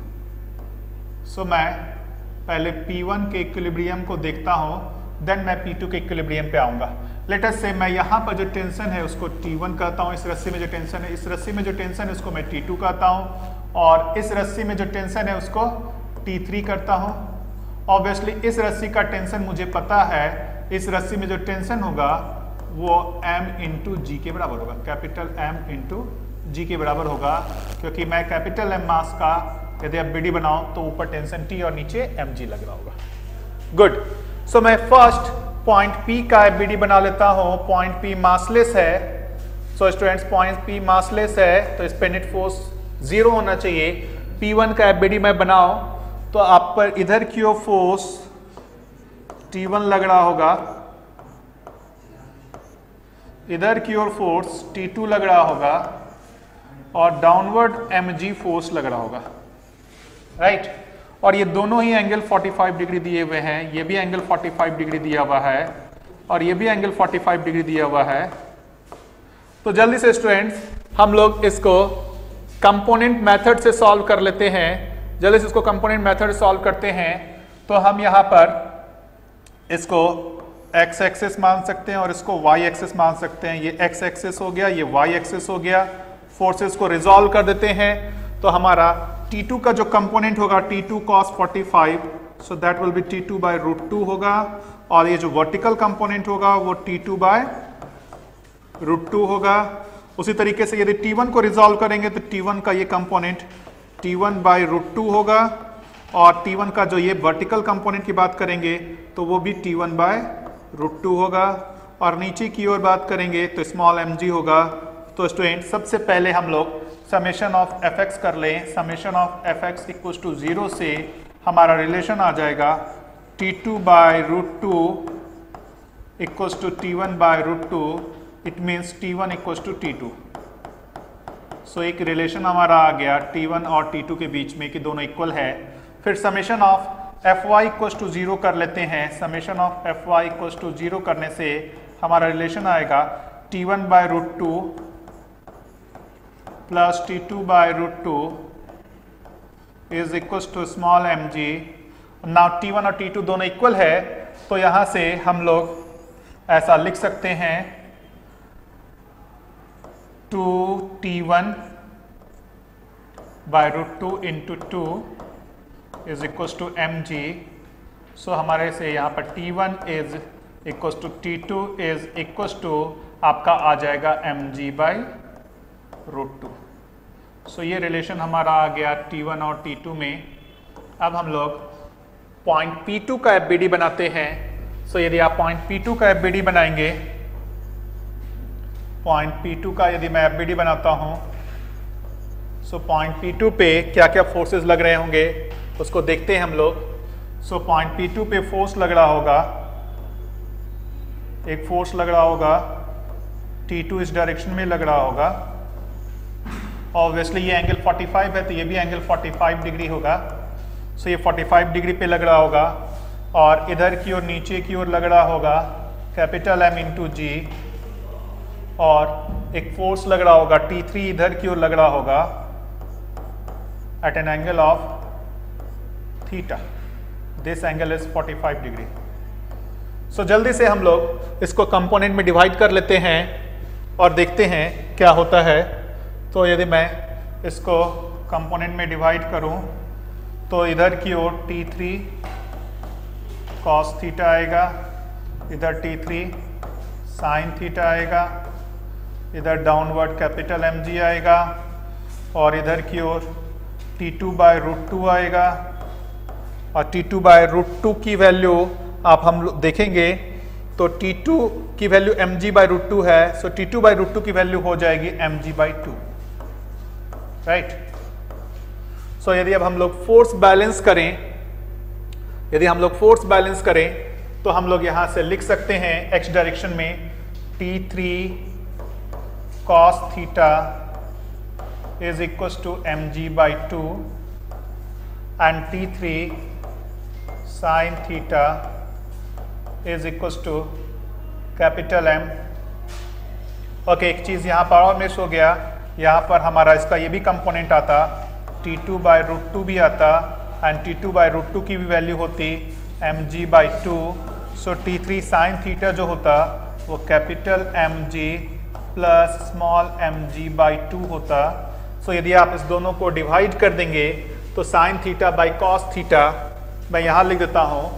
सो मैं पहले पी वन के इक्विलिब्रियम को देखता हूँ, देन मैं पी टू के इक्विलिब्रियम पे आऊँगा। लेट अस से मैं यहाँ पर जो टेंशन है उसको टी वन कहता हूँ, इस रस्सी में जो टेंशन है इस रस्सी में जो टेंशन है उसको मैं टी टू कहता हूँ, और इस रस्सी में जो टेंशन है उसको टी थ्री करता हूँ। ऑब्वियसली इस रस्सी का टेंशन मुझे पता है, इस रस्सी में जो टेंशन होगा वो m इंटू जी के बराबर होगा, कैपिटल m इंटू जी के बराबर होगा, क्योंकि मैं कैपिटल m मास का यदि आप बी डी बनाओ तो ऊपर टेंशन टी और नीचे एम जी लग रहा होगा। गुड। सो so, मैं फर्स्ट पॉइंट पी का एफ बी डी बना लेता हूँ। पॉइंट पी मासलेस है। So students point P massless है तो इस पे नेट फोर्स जीरो होना चाहिए। पी वन का एफ बी डी मैं बनाओ तो आप पर इधर की ओर फोर्स टी वन लग रहा होगा, इधर की ओर फोर्स टी टू लग रहा होगा और डाउनवर्ड एम जी फोर्स लग रहा होगा, राइट right. और ये दोनों ही एंगल फोर्टी फाइव डिग्री दिए हुए हैं। ये भी एंगल फोर्टी फाइव डिग्री दिया हुआ है और ये भी एंगल फोर्टी फाइव डिग्री दिया हुआ है। तो जल्दी से स्टूडेंट्स हम लोग इसको कंपोनेंट मेथड से सॉल्व कर लेते हैं। जल्दी से इसको कंपोनेंट मेथड सॉल्व करते हैं। तो हम यहाँ पर इसको एक्स एक्सेस मान सकते हैं और इसको वाई एक्सेस मान सकते हैं। ये एक्स एक्सेस हो गया, ये वाई एक्सेस हो गया, फोर्सेस को रिजॉल्व कर देते हैं, तो हमारा T टू का जो कंपोनेंट होगा T two cos forty five, so that will be T two by root two होगा, और ये जो वर्टिकल कंपोनेंट होगा वो T two by root two होगा। उसी तरीके से यदि T वन को रिजॉल्व करेंगे तो T वन का ये component T one by root two होगा, और T वन का जो ये वर्टिकल कंपोनेंट की बात करेंगे तो वो भी T one by root two होगा। और नीचे की ओर बात करेंगे तो स्मॉल एम जी होगा। तो स्टूडेंट सबसे पहले हम लोग समेशन ऑफ एफ एक्स कर लें। Summation of F X equal to zero से हमारा रिलेशन आ जाएगा T two by root two equals to T one by root two, it means T one equals to T two. So एक relation हमारा आ गया टी वन और T two के बीच में कि दोनों इक्वल है। फिर summation of F Y equals to zero कर लेते हैं। Summation of F Y equals to zero करने से हमारा रिलेशन आएगा T one by root two plus T two by root two is equals to small M G. Now T one और T two दोनों equal है, तो यहाँ से हम लोग ऐसा लिख सकते हैं two T one by root two into two is equals to M G. So हमारे से यहाँ पर T one is equals to T two is equals to आपका आ जाएगा M G by root two. So ये रिलेशन हमारा आ गया T वन और T टू में। अब हम लोग पॉइंट P टू का एफ बी डी बनाते हैं। सो so यदि आप पॉइंट P टू का एफ बी डी बनाएंगे, पॉइंट P टू का यदि मैं एफ बी डी बनाता हूँ, सो पॉइंट P टू पे क्या क्या फोर्सेस लग रहे होंगे उसको देखते हैं हम लोग। सो पॉइंट P टू पे फोर्स लग रहा होगा, एक फोर्स लग रहा होगा T टू इस डायरेक्शन में लग रहा होगा। ऑब्वियसली ये एंगल फोर्टी फाइव है तो ये भी एंगल फोर्टी फाइव डिग्री होगा। सो so ये फोर्टी फाइव डिग्री पे लग रहा होगा, और इधर की ओर नीचे की ओर लग रहा होगा कैपिटल एम इंटू जी। और एक फोर्स लग रहा होगा T थ्री इधर की ओर लग रहा होगा at an angle of theta, this angle is forty five degree. So जल्दी से हम लोग इसको कंपोनेंट में डिवाइड कर लेते हैं और देखते हैं क्या होता है। तो यदि मैं इसको कंपोनेंट में डिवाइड करूं तो इधर की ओर T थ्री कॉस थीटा आएगा, इधर T थ्री साइन थीटा आएगा, इधर डाउनवर्ड कैपिटल एम जी आएगा, और इधर की ओर T two by root two आएगा। और T two by root two की वैल्यू आप हम लोग देखेंगे तो T टू की value M G by root two है। सो T two by root two की वैल्यू हो जाएगी M G by two, right right. So so, यदि अब हम लोग फोर्स बैलेंस करें यदि हम लोग फोर्स बैलेंस करें तो हम लोग यहाँ से लिख सकते हैं एक्स डायरेक्शन में T three cos theta is equals to M G by two and T three sine theta is equals to capital M. Okay, एक चीज़ यहाँ पर और मिस हो गया, यहाँ पर हमारा इसका ये भी कंपोनेंट आता T two by root two भी आता and T two by root two की भी वैल्यू होती M ji by two. So T three sine theta जो होता वो capital M G plus small M G by two होता। सो so, यदि आप इस दोनों को डिवाइड कर देंगे तो sine theta by cos theta, मैं यहाँ लिख देता हूँ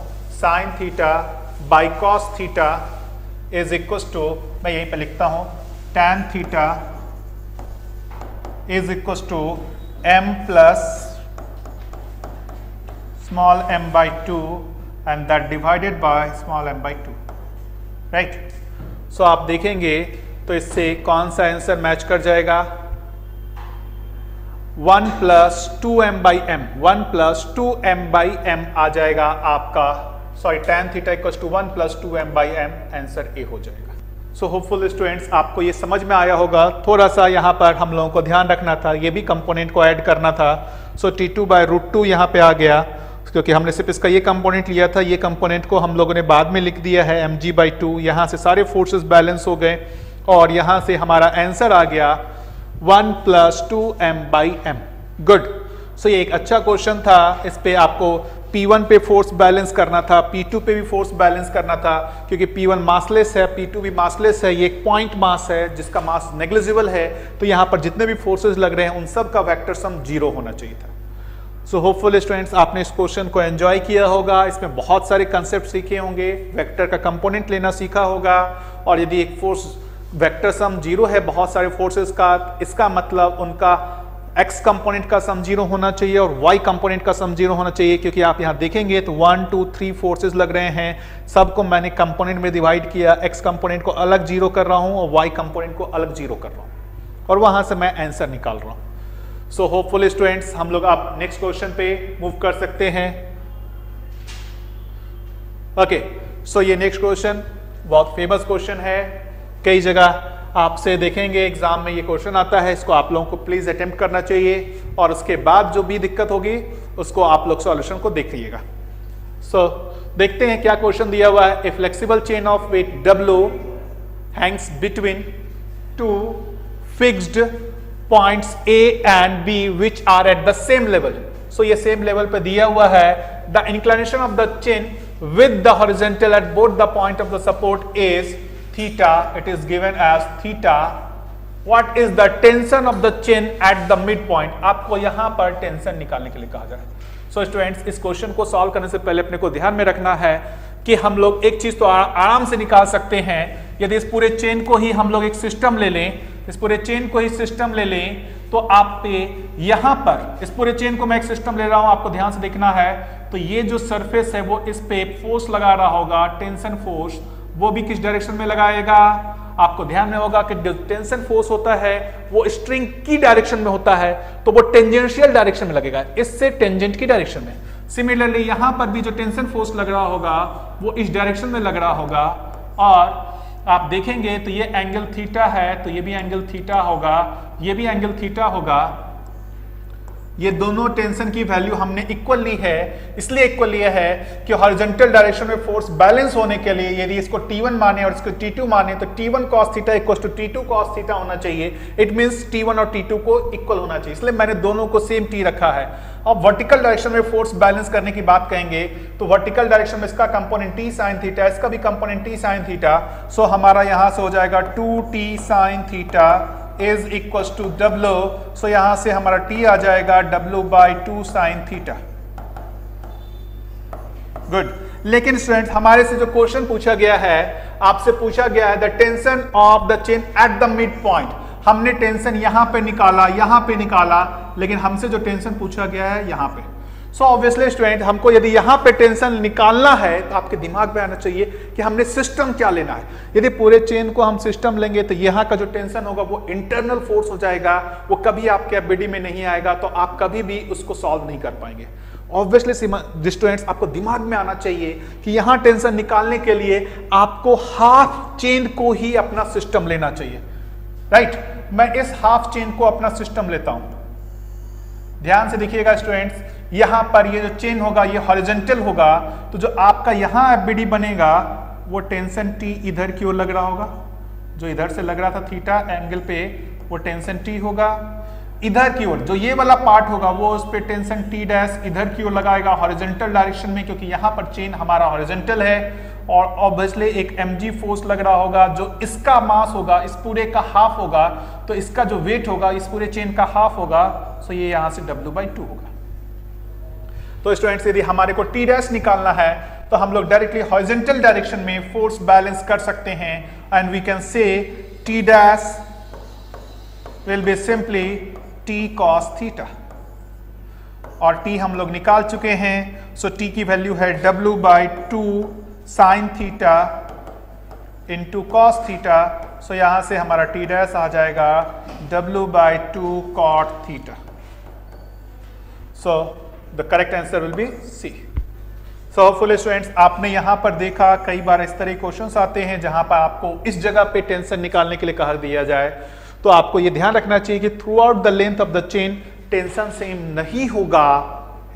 sine theta by cos theta is equals to, मैं यहीं पर लिखता हूँ tan theta is equals to M plus small M by two and that divided by small M by two, right. So आप देखेंगे तो इससे कौन सा आंसर मैच कर जाएगा, one plus two M by M one plus two M by M आ जाएगा आपका। Sorry, tan theta equals to one plus two M by M, answer A हो जाएगा। सो होपफुल स्टूडेंट्स आपको ये समझ में आया होगा। थोड़ा सा यहाँ पर हम लोगों को ध्यान रखना था, ये भी कंपोनेंट को ऐड करना था। So T two by root two यहाँ पे आ गया क्योंकि हमने सिर्फ इसका ये कंपोनेंट लिया था, ये कंपोनेंट को हम लोगों ने बाद में लिख दिया है एम जी बाई टू। यहाँ से सारे फोर्सेस बैलेंस हो गए और यहाँ से हमारा आंसर आ गया one plus two M by M. Good. So ये एक अच्छा क्वेश्चन था, इस पर आपको P वन पे फोर्स बैलेंस करना था, P टू पे भी फोर्स बैलेंस करना था, क्योंकि P वन मासलेस है, P टू भी मासलेस है, ये एक पॉइंट मास है जिसका मास नेग्लिजिबल है, तो यहाँ पर जितने भी फोर्सेस लग रहे हैं उन सब का वेक्टर सम जीरो होना चाहिए था। सो होपफुल स्टूडेंट्स आपने इस क्वेश्चन को एंजॉय किया होगा, इसमें बहुत सारे कंसेप्ट सीखे होंगे, वेक्टर का कंपोनेंट लेना सीखा होगा, और यदि एक फोर्स वेक्टर सम जीरो है बहुत सारे फोर्सेस का, इसका मतलब उनका x कंपोनेंट का सम जीरो होना चाहिए और y कंपोनेंट का सम जीरो होना चाहिए, क्योंकि आप यहाँ देखेंगे तो वन टू थ्री फोर्सेस लग रहे हैं, सबको मैंने कंपोनेंट में डिवाइड किया, x कंपोनेंट को अलग जीरो कर रहा हूँ और y कंपोनेंट को अलग जीरो कर रहा हूँ और वहाँ से मैं आंसर निकाल रहा हूँ। सो होपफुल स्टूडेंट्स हम लोग आप नेक्स्ट क्वेश्चन पे मूव कर सकते हैं। ओके सो ये नेक्स्ट क्वेश्चन बहुत फेमस क्वेश्चन है, कई जगह आपसे देखेंगे एग्जाम में ये क्वेश्चन आता है, इसको आप लोगों को प्लीज अटेम्प्ट करना चाहिए और उसके बाद जो भी दिक्कत होगी उसको आप लोग सॉल्यूशन को देख लीजिएगा। सो so, देखते हैं क्या क्वेश्चन दिया हुआ है। A flexible chain of weight W hangs between two fixed points A and B which are at the same level. So ये सेम लेवल पे दिया हुआ है। The inclination of the chain with the horizontal at both the point of the support is theta, it is given as theta. What is the tension of the chain at the midpoint? आपको यहाँ पर tension निकालने के लिए कहा जा रहा है। सो स्टूडेंट्स इस क्वेश्चन को सॉल्व करने से पहले अपने को ध्यान में रखना है कि हम लोग एक चीज तो आराम से निकाल सकते हैं, यदि इस पूरे चेन को ही हम लोग एक सिस्टम ले लें, इस पूरे चेन को ही सिस्टम ले लें तो आप पे यहाँ पर इस पूरे चेन को मैं एक सिस्टम ले रहा हूँ, आपको ध्यान से देखना है, तो ये जो सरफेस है वो इस पे फोर्स लगा रहा होगा, टेंशन फोर्स, वो भी किस डायरेक्शन में लगाएगा। आपको ध्यान में होगा कि टेंशन फोर्स होता है वो स्ट्रिंग की डायरेक्शन में होता है, तो वो टेंजेंशियल डायरेक्शन में लगेगा, इससे टेंजेंट की डायरेक्शन में। सिमिलरली यहाँ पर भी जो टेंशन फोर्स लग रहा होगा वो इस डायरेक्शन में लग रहा होगा, और आप देखेंगे तो ये एंगल थीटा है, तो ये भी एंगल थीटा होगा, ये भी एंगल थीटा होगा। ये दोनों टेंशन की वैल्यू हमने इक्वल ली है, इसलिए इक्वल लिया है कि हॉरिजॉन्टल डायरेक्शन में फोर्स बैलेंस होने के लिए यदि इसको T वन माने और इसको T टू माने तो T one cos theta equal to T two cos theta होना चाहिए। इट मींस T वन और T टू को इक्वल होना चाहिए, इसलिए मैंने दोनों को सेम T रखा है। अब वर्टिकल डायरेक्शन में फोर्स बैलेंस करने की बात कहेंगे तो वर्टिकल डायरेक्शन में इसका कंपोनेंट T sin थीटा, इसका भी component T sin theta, so हमारा यहाँ से हो जाएगा two T sine theta is equal to W, सो यहाँ से हमारा T आ जाएगा W by two sine theta. Good. लेकिन स्टूडेंट हमारे से जो क्वेश्चन पूछा गया है, आपसे पूछा गया है the tension of the chain at the mid point. हमने टेंशन यहाँ पे निकाला, यहाँ पे निकाला, लेकिन हमसे जो टेंशन पूछा गया है यहाँ पे। सो ऑब्वियसली स्टूडेंट हमको यदि यहाँ पे टेंशन निकालना है तो आपके दिमाग में आना चाहिए कि हमने सिस्टम क्या लेना है। यदि पूरे चेन को हम सिस्टम लेंगे तो यहाँ का जो टेंशन होगा वो इंटरनल फोर्स हो जाएगा, वो कभी आपके एबीडी में नहीं आएगा, तो आप कभी भी उसको सॉल्व नहीं कर पाएंगे। ऑब्वियसली स्टूडेंट्स आपको दिमाग में आना चाहिए कि यहाँ टेंशन निकालने के लिए आपको हाफ चेन को ही अपना सिस्टम लेना चाहिए, राइट। मैं इस हाफ चेन को अपना सिस्टम लेता हूँ, ध्यान से देखिएगा स्टूडेंट्स। यहाँ पर ये जो चेन होगा ये हॉरिजॉन्टल होगा, तो जो आपका यहाँ एबीडी बनेगा वो टेंशन T इधर की ओर लग रहा होगा, जो इधर से लग रहा था थीटा एंगल पे वो टेंशन T होगा। इधर की ओर जो ये वाला पार्ट होगा वो उस पे टेंशन T डैश इधर की ओर लगाएगा हॉरिजॉन्टल डायरेक्शन में, क्योंकि यहाँ पर चेन हमारा हॉरिजॉन्टल है, और ऑब्वियसली एक mg फोर्स लग रहा होगा, जो इसका मास होगा इस पूरे का हाफ होगा, तो इसका जो वेट होगा इस पूरे चेन का हाफ होगा, सो ये यहाँ से डब्ल्यू बाई टू होगा। तो स्टूडेंट्स यदि हमारे को T डैश निकालना है तो हम लोग डायरेक्टली हॉरिजॉन्टल डायरेक्शन में फोर्स बैलेंस कर सकते हैं, and we can say T dash will be simply T cos theta, और T हम लोग निकाल चुके हैं, सो so T की वैल्यू है W by two sine theta into cos theta, so यहाँ से हमारा T डैश आ जाएगा W by two cot theta. So The correct answer will be C. So hopefully students आपने यहाँ पर देखा कई बार इस तरह क्वेश्चन आते हैं जहाँ पर आपको इस जगह पे टेंशन निकालने के लिए कहा दिया जाए, तो आपको ये ध्यान रखना चाहिए कि throughout the length of the chain tension same नहीं होगा,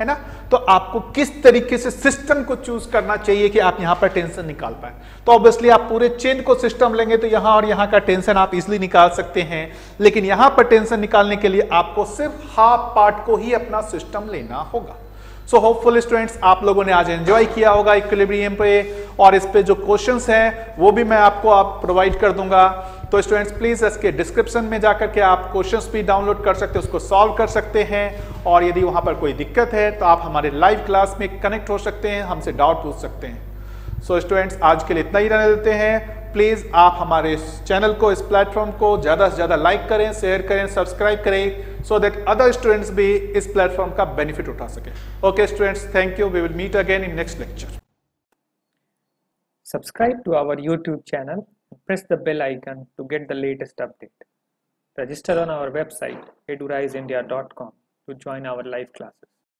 है ना। तो आपको किस तरीके से सिस्टम को चूज करना चाहिए कि आप यहाँ पर टेंशन निकाल पाए। तो ऑब्वियसली आप पूरे चेन को सिस्टम लेंगे तो यहाँ और यहाँ का टेंशन आप इजिली निकाल सकते हैं, लेकिन यहाँ पर टेंशन निकालने के लिए आपको सिर्फ हाफ पार्ट को ही अपना सिस्टम लेना होगा। सो होपफुल स्टूडेंट्स आप लोगों ने आज एंजॉय किया होगा इक्विलिब्रियम पे, और इस पे जो क्वेश्चंस हैं वो भी मैं आपको आप प्रोवाइड कर दूंगा। तो स्टूडेंट्स प्लीज इसके डिस्क्रिप्शन में जाकर के आप क्वेश्चंस भी डाउनलोड कर सकते हैं, उसको सॉल्व कर सकते हैं, और यदि वहां पर कोई दिक्कत है तो आप हमारे लाइव क्लास में कनेक्ट हो सकते हैं, हमसे डाउट पूछ सकते हैं। सो स्टूडेंट्स आज के लिए इतना ही रहने देते हैं। प्लीज़ आप हमारे इस चैनल को, इस प्लेटफॉर्म को ज़्यादा से ज़्यादा लाइक करें, शेयर करें, सब्सक्राइब करें, सो दैट अदर स्टूडेंट्स भी इस प्लेटफॉर्म का बेनिफिट उठा सकें। Okay students, thank you, we will meet again in next lecture. Subscribe to our YouTube channel, press the bell icon to get the latest update. Register on our website edurise india dot com to join our live classes.